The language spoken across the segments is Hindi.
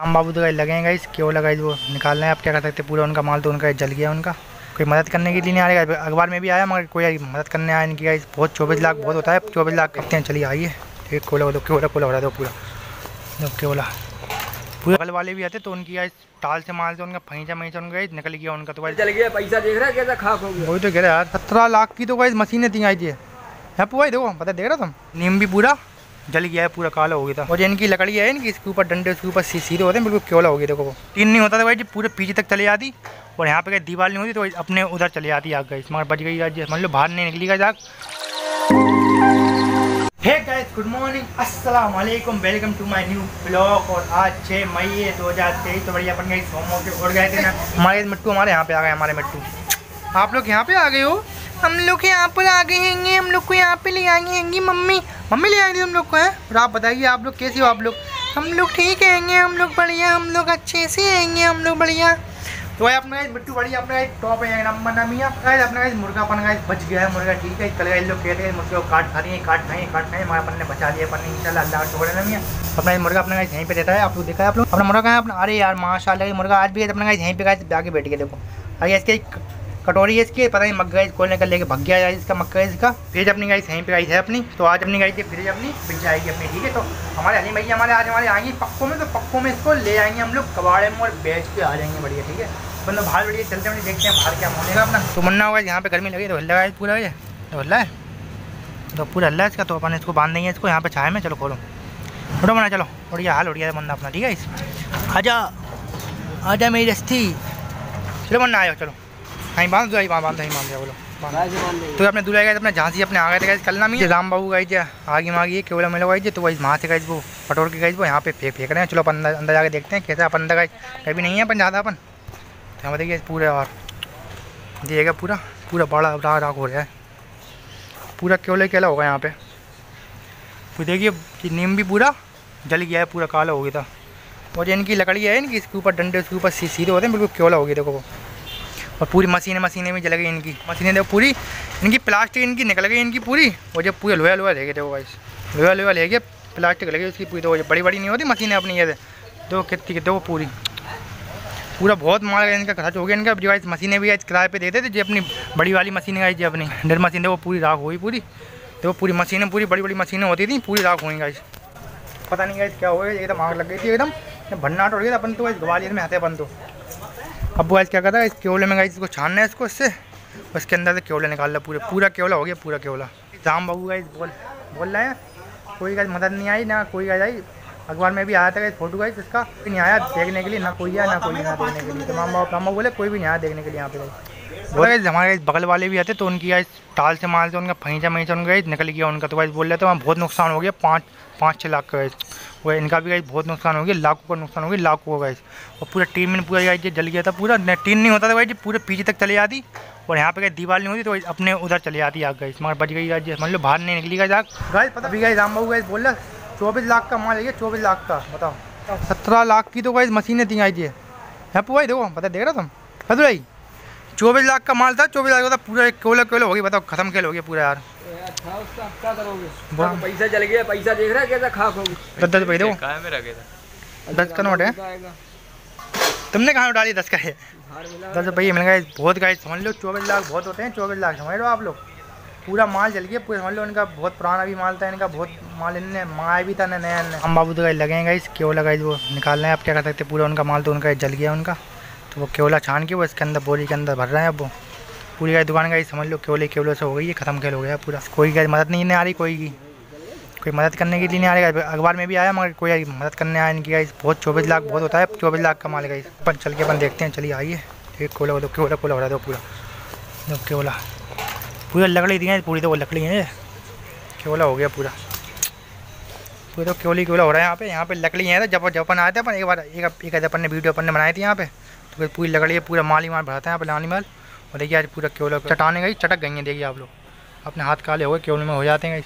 राम बाबू तो गाइस लगे हैं गाइस, क्यों लगा वो निकालना है। आप क्या कर सकते हैं, पूरा उनका माल तो उनका जल गया, उनका कोई मदद करने के लिए नहीं आएगा। अखबार में भी आया मगर कोई मदद करने आया इनकी गाइस। बहुत 24 लाख बहुत होता है, 24 लाख करते हैं। चलिए आइए, एक कोला दो कोला कोला भरा दो पूरा, दो कोला पूरा। बल वाले भी आते तो उनकी गाइस ताल से माल से उनका फहींचा महींचा उनका गाइस निकल गया उनका। तो गाइस चल गया पैसा, देख रहा है कैसा खाक हो गया। वही तो कह रहा यार, 17 लाख की तो गाइस मशीनें थी आई थी। है भाई देखो, पता देख रहा तुम, नीम भी पूरा जल गया है, पूरा काला हो गया था। और जो इनकी लकड़ी है इनकी, इसके ऊपर डंडे उसके ऊपर सीधे होते हैं, बिल्कुल क्योला हो गया। देखो वो टीन नहीं होता था भाई जी, पूरे पीछे तक चले जाती। और यहाँ पे गई दीवार नहीं होती तो अपने उधर चले जाती आग गई, मगर बच गई आज। मान लो बाहर नहीं निकली गई आग। हे गाइस, गुड मॉर्निंग, अस्सलाम वालेकुम, welcome to my new blog. और आज 6 मई 2023 तो बढ़िया अपन गई सोमवार के उड़ गए थे। हमारे मिट्टू हमारे यहाँ पे आ गए, हमारे मिट्टू। आप लोग यहाँ पे आ गए हो, हम लोग यहाँ पर आ गए हैं, हम लोग को यहाँ पे ले आएंगे हैंगी मम्मी, मम्मी ले आएंगे हम लोग को है। और आप बताइए आप लोग कैसे हो, आप लोग? हम लोग ठीक हैंगे, हम लोग बढ़िया, हम लोग अच्छे से हैंगे, हम लोग बढ़िया। तो भाई अपना बिट्टू बढ़िया अपना एक टॉप है नंबर नमिया। अपना मुर्गा अपन का बच गया है, मुर्गा ठीक है। कल ये लोग कहते हैं मुर्गे को काट खा रही है, काट खाएँ, हमारे अपन ने बचा लिया अपन ने, इंशाल्लाह अल्लाह का शुक्र है नमिया। अपना मुर्गा अपना यहीं पे रहता है, आप लोग देखा है आप लोग अपना मुर्गा है अपना। अरे यार माशाल्लाह मुर्गा आज भी अपना यहीं पे आके बैठ गया। देखो अरे इसके कटोरी है इसकी, पता नहीं मक्का गाइस कोई लेकर लेके भग गया है इसका मक्का। इसका फ्रिज अपनी गाइस यहीं पे गाइस है अपनी। तो आज अपनी गाइस की फ्रिज अपनी बिक जाएगी अपनी, ठीक है। तो हमारे अली भैया हमारे आज हमारे आएंगे पक्कों में, तो पक्कों में इसको ले आएंगे हम लोग कबाड़े में और बेच के आ जाएंगे बढ़िया, ठीक है। मतलब बाहर बढ़िया चलते हैं, देखते हैं बाहर क्या होनेगा अपना। तो मन्ना होगा यहाँ पर गर्मी लगी तो हल्ला गाइस पूरा ये हल्ला है, तो पूरा हल्ला है इसका। तो अपन इसको बांध देंगे इसको यहाँ पे छाया में। चलो खोलो उठो मना, चलो बढ़िया हाल उठ गया मन्ना अपना, ठीक है। इस आजा मेरी रस्ती, चलो मन्ना आयो, चलो हाँ बांध दो, बांध दिया बोलो बांध। तो अपने दूल्हा गए अपने झांसी अपने आ गए थे गाइस कल ना में। राम बाबू गए थे आगे मांगी केवल मिलो गई थी। तो वही वहाँ से गए वो पटोर के गए वो यहाँ पे फेंक रहे हैं। चलो अपन अंदर जाके देखते हैं कैसा। अपन अंदर गए कभी नहीं है अपन ज़्यादा अपन, तो हम देखिए पूरा और दिएगा पूरा पूरा बड़ा राख हो रहा है, पूरा केवल केला होगा यहाँ पर। तो देखिए नीम भी पूरा जल गया है, पूरा काला हो गया था। और जो इनकी लकड़ी है इनकी, इसके ऊपर डंडे उसके ऊपर सीधे होते हैं, बिल्कुल केवला हो गया। देखो वो और पूरी मशीनें भी जल गई इनकी, मशीनें देखो पूरी इनकी प्लास्टिक इनकी निकल गई इनकी पूरी। और जब पूरे लोहा ले गए, देखो गाइस लोहा ले गए, प्लास्टिक लगे उसकी पूरी। तो बड़ी बड़ी नहीं होती मशीनें अपनी ये देखो कितनी, देखो पूरी पूरा बहुत मार गया इनका, खर्च हो गया इनका। जो गाइस मशीनें भी आज किराए पे देते थे, जो अपनी बड़ी वाली मशीन गाइस जो अपनी डर मशीन देखो पूरी राख हुई पूरी। देखो पूरी मशीनें पूरी बड़ी बड़ी मशीनें होती थी पूरी राख हुई गाइस। पता नहीं गाइस क्या हो गया, एकदम आग लग गई थी, एकदम भन्नाट हो गया था अपन। तो गाइस ग्वालियर में आते अपन, तो अब वो आज क्या कर रहा है इस केवले में गाइस इसको छानना है इसको, इससे उसके अंदर से केवला निकालना पूरा पूरा केवला हो गया पूरा केवला। राम बाबू गाइस बोल रहे हैं कोई गाइस मदद नहीं आई ना कोई गाइस आई। अखबार में भी आया था गाइस फोटो गाइस इसका, नहीं आया देखने के लिए ना कोई आया ना कोई नहीं आया देखने के लिए। तो राम बाबू बोले कोई भी नहीं आया देखने के लिए यहाँ पे गाइस। बोला गाइस हमारे बगल वाले भी आते तो उनकी गाइस ताल से माल से उनका फहींचा उनका गाइस निकल गया उनका। तो गाइस बोल रहे थे वहाँ बहुत नुकसान हो गया, 5-6 लाख का गाइस। वो इनका भी गाइस बहुत नुकसान हो गया, लाखों का नुकसान हो गया, लाखों का गाइस। और पूरा टीन में पूरा गाइस जल गया था, पूरा टीन नहीं होता था भाई जी, पूरे पीछे तक चले जाती। और यहाँ पे गाइस दीवार नहीं होती तो अपने उधर चले जाती आग गाइस, मगर बच गई गाइस। मान लो बाहर नहीं निकली गाइस आग गाइस। पता भी गाइस राम बाबू गाइस बोल रहा 24 लाख का माल है, 24 लाख का बताओ। 17 लाख की तो गाइस मशीनें थी आई थी। है भाई देखो, पता देख रहा तुम, पता भाई 24 लाख का माल था, 24 लाख का पूरा केवला केवला हो गया, बताओ खत्म खेल हो गया पूरा यार। अच्छा उसका क्या करोगे, पैसा जल गया, पैसा देख रहा है कैसा खाक हो गया। 10 रुपये दो, कहाँ में रखे थे 10 का नोट है, तुमने कहाँ उठा लिया 10 का है, 10 रुपये मिल गए बहुत गाइस। समझ लो 24 लाख बहुत होते हैं, 24 लाख समझ लो आप लोग। पूरा माल जल गया पूरा, समझ लो इनका बहुत पुराना भी माल था इनका, बहुत माल इनने माया भी था ना नया। हम बाबू तो गाइस लगे हैं गाइस, क्यों लगाई वो निकालना है। आप क्या कर सकते हैं, पूरा उनका माल तो उनका जल गया उनका। तो वो केवला छान के वो इसके अंदर बोरी के अंदर भर रहे हैं। अब वो पूरी गाय दुकान गाइस समझ लो केवले से हो गई है, खत्म खेल हो गया पूरा। कोई गाइस मदद नहीं आ रही, कोई मदद करने के लिए नहीं आ रही। अखबार में भी आया मगर कोई मदद करने आया इनकी गाइस। बहुत 24 लाख बहुत होता है, 24 लाख का माल गाइस। अपन चल के अपन देखते हैं, चलिए आइए। एक कोला दो कोला कोला भरा दो पूरा, दो केवला पूरा लकड़ी दी है पूरी। तो वो लकड़ी है केवला हो गया पूरा पूरा, तो केवला हो रहा है यहाँ पे। यहाँ पे लकड़ी है, जब अपन आए थे अपन एक बार एक अपन ने वीडियो अपन ने बनाई थी यहाँ पे, तो पूरी लकड़ी है पूरा माल ही माल भराता है यहाँ पे लानी माल। और देखिए आज पूरा केवला चटाने गई चटक गई है, देखिए आप लोग अपने हाथ काले हो गए केवल में हो जाते हैं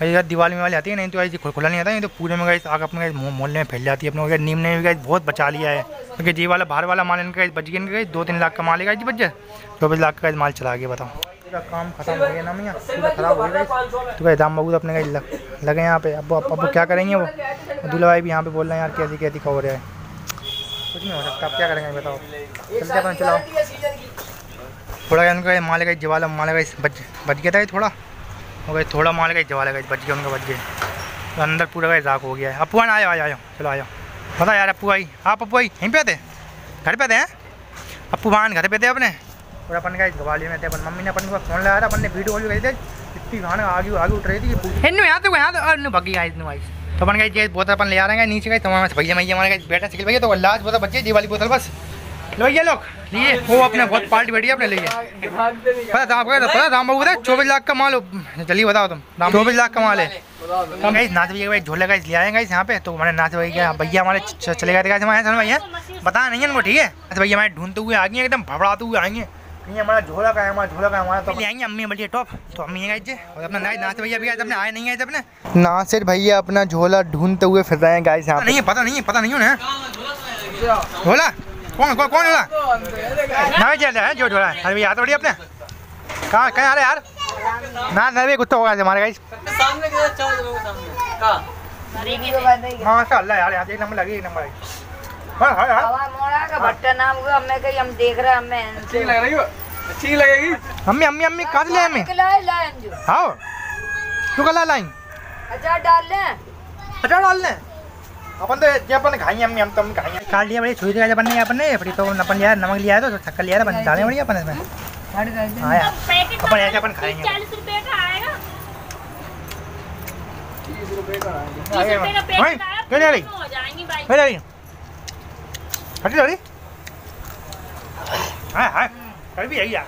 गाइस। यार दिवाली में वाली आती है नहीं तो गाइस खुला नहीं आता, नहीं तो पूरे में गाइस आग अपने मोहल्ले में फैल जाती है अपने। नीम ने भी गाइस बहुत बचा लिया है क्योंकि जी वाला बाहर वाला माल इनका बच गया, इनका गाइस 2-3 लाख का माल है गाइस बच जाए, 24 लाख का गाइस माल चला गया। बताओ पूरा काम खत्म हो गया ना मियाँ, पूरा खराब हो गया। तो गाइस राम बाबू तो अपने गाइस लगे यहाँ पे। अब क्या करेंगे वो दूल्हा भाई भी यहाँ पे बोल रहे हैं यार कैसी कैसी खबर है। कुछ नहीं हो सकता, आप क्या करेंगे बताओ, चलते अपन चलाओ। थोड़ा यार उनका माल गई जवाला, माल गई बच गया था ये थोड़ा, हो गई थोड़ा माल गई जवाला गई बच गया उनका, बच गए तो अंदर पूरा गई राख हो गया है। अप्पू आना, आयो आयो आयो चलो आयो। पता यार अप्पू आई, आप अप्पू आई यहीं पे थे, घर पे थे हैं अप्पू वाहन, घर पे थे अपने और अपन का गवाली में थे। अपन मम्मी ने अपन को फ़ोन लगाया था, अपन ने वीडियो कॉल भी करी थी, इतनी घान आगे आगे उठ रही थी। इन यहाँ तो यहाँ तो भगी आई इतनी वाइस। तो अपन गई बोतल अपन ले आ रहे हैं नीचे गए, तो हमारे भैया भैया हमारे बैठा सिकल भैया, तो लास्ट बोतल बच्चे जी वाली बोतल बस लो ये लोग लिए, वो अपने बहुत पार्टी बैठी है अपने लिए। पता आपको पता राम बाबू था 24 लाख का माल, जल्दी बताओ तुम, 24 लाख का माल है। तो गई नाच भैया भाई झोले का ले आए गए यहाँ पे, तो हमारे नाच भैया भैया हमारे चले गए हमारे भैया बता नहीं है उनको, ठीक है नाच भैया हमारे ढूंढते हुए आ गए, एकदम भबड़ाते हुए आएंगे, हमारा झोला का है हमारा झोला का है हमारा। तो ले आएंगे अम्मी बढ़िया टॉप, तो अम्मी गए थे और अपना नाच भैया भी आए, अपने आए नहीं आए थे अपने नासिर भैया, अपना झोला ढूंढते हुए फिर रहे हैं गाइस यहाँ। नहीं पता नहीं, पता नहीं उन्हें झोला कौन कौन कौन झोला ना चलता है, जो झोला है भैया थोड़ी अपने कहाँ कहीं आ रहे यार ना ना भी कुत्ता होगा हमारे गाइस सामने। माशाल्लाह यार यहाँ एक नंबर लगी, एक नंबर आई। हाँ हाँ मोरा का भट्टा नाम हुआ, हम देख रहे हैं अच्छी लग रही हो, अच्छी लगेगी। अम्मी अम्मी अम्मी कहाँ ले हमें हाँ तू कल लाइन अचार डाल लें अपन, तो ये अपन खाई अम्मी हम तो हम खाई काट लिया बड़ी छुरी अपन ने, अपन ने फिर तो अपन लिया नमक लिया है, तो शक्कर लिया है डाले बड़ी अपन इसमें अपन ऐसे अपन खाएंगे। 40 रुपये का आएगा, 30 रुपये का आएगा हटी लड़ी हाय हाय कर भी आई यार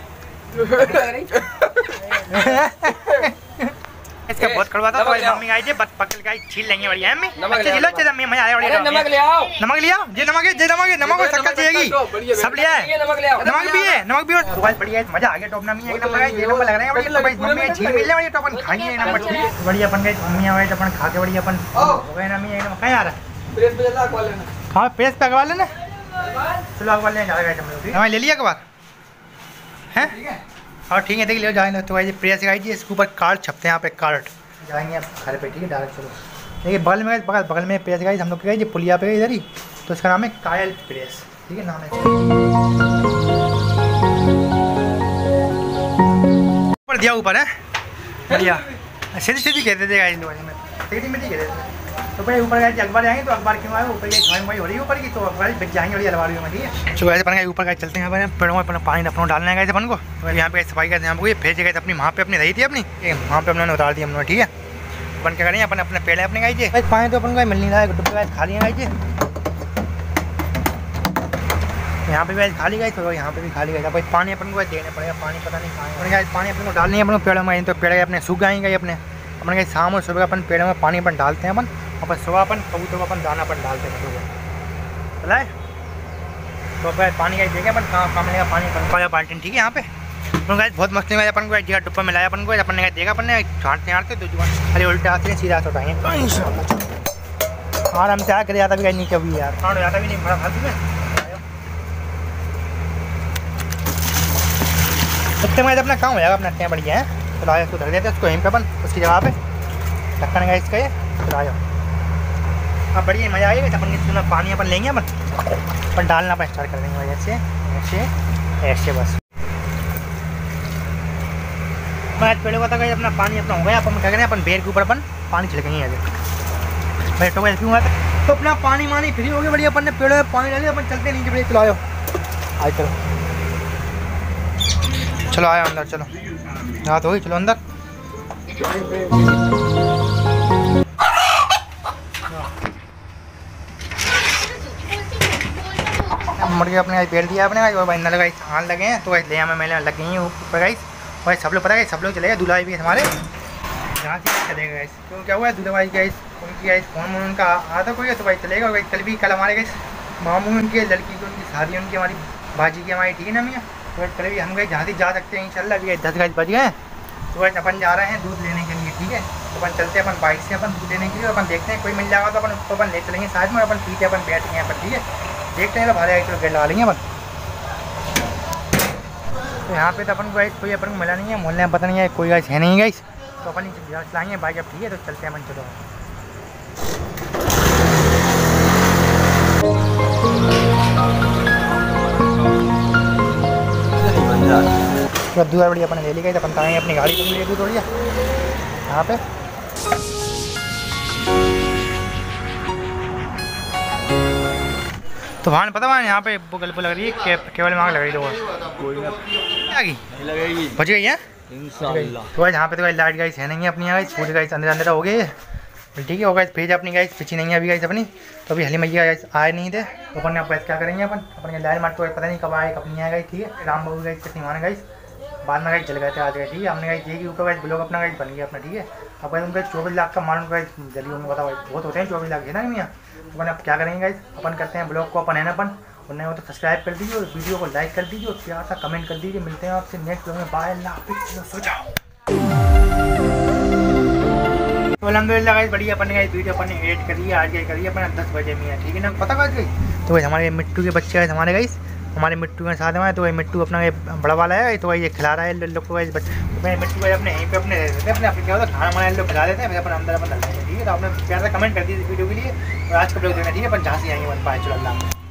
इसका बहुत कड़वा था। तो मम्मी आई थी पकड़ के छील लेंगे बढ़िया है, अच्छे छीलो अच्छे से मजा आया बढ़िया। नमक ले आओ, नमक ले आओ, जे नमक है जे नमक है, नमक और शक्कर चाहिएगी सब ले आए, नमक भी है नमक भी और बहुत बढ़िया है। मजा आ गया टॉप ना, मम्मी एक नंबर है ये नंबर लग रहे हैं बढ़िया। भाई मम्मी छील मिल ले बढ़िया टॉप अपन खाएंगे एक नंबर बढ़िया। अपन गए मम्मी आए तो अपन खा के बढ़िया अपन हो गए ना मम्मी एक नंबर। कहां आ रहा है प्रेस पे लगवा लेना, हां प्रेस पे लगवा लेना चलो अखबार लेने जा रहा है तुम लोग ले लिया अखबार हैं और ठीक है देख लियो जाएंगे। तो भाई प्रेस गाई जी इसके ऊपर कार्ड छपते हैं यहाँ पे कार्ड, जाएंगे आप घर पे ठीक है डायरेक्ट। चलो देखिए बगल में प्रेस गाई हम लोग गए पुलिया पे इधर ही, तो इसका नाम है कायल प्रेस ठीक है नाम है, ऊपर दिया ऊपर है बढ़िया सीधी सीधी कहते थे गाई लोग सीधी मिट्टी कहते थे। तो भाई ऊपर गए अखबार जाएंगे, तो अखबार क्यों आए ऊपर गई हो रही है ऊपर की, तो अखबार बिक जाएंगे बड़ी अलवारी में ठीक है। तो वैसे अपन गए ऊपर गए चलते हैं अपने पेड़ों में अपना पानी अपनों डालने गए थे अपन को, तो यहाँ पे सफाई करते हैं ये भेज गए थे अपनी वहाँ पे अपनी रही थी अपनी वहाँ पे उन्होंने उतार दी हमने ठीक है। अपन क्या करें अपन अपने पेड़ है अपने गाय जी पानी तो अपन को मिल नहीं रहा है, डुबके गाय खाली गाय जी यहाँ पे भी खाली गई, तो यहाँ पे भी खाली गई था भाई। पानी अपन को देना पड़ेगा, पानी पता नहीं कहाँ पानी अपन को डालनी है अपने पेड़ों में, तो पेड़ अपने सूख जाएंगे अपने। अपन कहीं शाम और सुबह अपन पेड़ों में पानी अपन डालते हैं अपन, अपन सुबह अपन कबूतर को अपन दाना अपन डालते हैं सुबह चला है। तो अपन पानी का देखें अपन कहाँ काम लेगा पानी अपन का बाल्टी ठीक है। यहाँ पे अपन का बहुत मस्ती में अपन को एक जगह टुप्पा मिलाया अपन को, अपन ने देखा अपन ने छाँटते हाटते तो जुबान खाली उल्टे आते हैं सीधा उठाएंगे आराम से आ कर जाता भी नहीं कभी यार खाना जाता भी नहीं बड़ा फालतू में। इतने में अपना काम हो जाएगा अपना इतने बढ़िया है। तो लाया उसको धर देते हैं उसको यहीं पे अपन उसकी जगह पे ढक्कन गए इसका ये लाया अब बढ़िया मज़ा आएगा। तो अपन इसमें पानी अपन लेंगे अपन डालना अपन स्टार्ट कर देंगे वजह से ऐसे ऐसे बस मैं पेड़ों का था अपना पानी अपना हो गया। अपन क्या करें अपन बेर के ऊपर अपन पानी छिड़केंगे आगे बेटों में हुआ था, तो अपना पानी वानी फ्री हो गया बढ़िया। अपन ने पेड़ों में पानी डाले अपन चलते नीचे बढ़िया चलाओ आज चलो चलो आया अंदर चलो रात हो गई चलो अंदर। मर गया अपने पेड़ दिया अपने और भाई नल गाइस हाथ लगे हैं, तो भाई ले हमें मेले लग गई हैं ऊपर गाइस। भाई सब लोग पता है सब लोग चले गए दुलाई भी हमारे यहाँ से चले गए क्यों क्या हुआ है दुलाई गाइस उनकी गाइस फोन वोन उनका आता कोई है तो भाई चलेगा गई। कल भी कल हमारे गाइस मामू उनकी लड़की की उनकी शादी उनकी हमारी भाजी की हमारी ठीक है ना भैया। तो कल भी हम गए जहाँ से जा सकते हैं इंशाल्लाह अभी 10 गाइस बज गए। तो वैसे अपन जा रहे हैं दूध लेने के लिए ठीक है। तो अपन चलते हैं अपन बाइक से अपन दूध लेने के लिए, अपन देखते हैं कोई मिल जाएगा तो अपन उसको अपन ले चलेंगे साथ में अपन पी के अपन बैठ गए अपन ठीक है। देखते हैं भारे आई तो गेट लगा लेंगे अपन। तो यहाँ पे तो अपन गाइस कोई अपन को मिला नहीं है मोहल्ले में पता नहीं है कोई गाइस है नहीं गाइस, तो अपन चलाएंगे बाइक अब ठीक है। तो चलते हैं अपन चलो कद्दू बड़ी अपन ले ली गई तो अपन कहीं अपनी गाड़ी को ले दी थोड़ी यहाँ पे। तो भान पता मान यहाँ पे गल्प लग रही है, केवल मांग लग रही है, लगेगी बच गई है इंशाल्लाह। तो यहाँ पे तो लाइट गाइस है नहीं है अपनी, गाइस पूरी गाइस अंदर अंदर हो गए ठीक है। वो गाइस पेज अपनी गाइस पिछी नहीं है अभी गाइस अपनी, तो अभी हली मैया गाइस आए नहीं थे तो अपन आप गाइस क्या करेंगे अपन अपने लाइट मार तो पता नहीं कब आए कब नहीं आए गाइस ठीक है। राम बाबू गाइस कितनी माने गाइस बाद में गाइस जल गए थे आज गए ठीक है। हमने गाइस ये कि उनका गाइस ब्लॉग अपना गाइस बन गया अपना ठीक है। अब गाइस उनका 24 लाख का मालूम गाइस जल्दी उन्होंने बताओ बहुत होते हैं 24 लाख है ना मियाँ। तो अपन आप क्या करेंगे गाइस अपन करते हैं ब्लॉग को अपन है ना अपन, और नहीं हो तो सब्सक्राइब कर दीजिए और वीडियो को लाइक कर दीजिए और प्यार सा कमेंट कर दीजिए। मिलते हैं आपसे नेक्स्ट ब्लॉग में, बाय लाओ। तो अलहमदुलिल्लाह गाइस बढ़िया अपन गाइस वीडियो अपन ने एडिट करी है आज गाइस करी है अपन 10 बजे में है ठीक है ना पता गाइस। तो भाई हमारे मिट्टू के बच्चे गाइस हमारे गाइस हमारे मिट्टू के साथ में, तो भाई मिट्टू अपना बड़ा वाला है तो भाई ये खिला रहा है लोग को गाइस बच्चे। तो भाई मिट्टू भाई अपने यहीं पे अपने रहते हैं अपने अपने क्या होता है खाना वाना लोग खिला देते हैं फिर अपन अंदर अपन ठीक है। तो आपने प्यार से कमेंट कर दीजिए वीडियो के लिए और आज का ब्लॉग देना ठीक है। अपन जहाँ से आएंगे बन पाए चलो।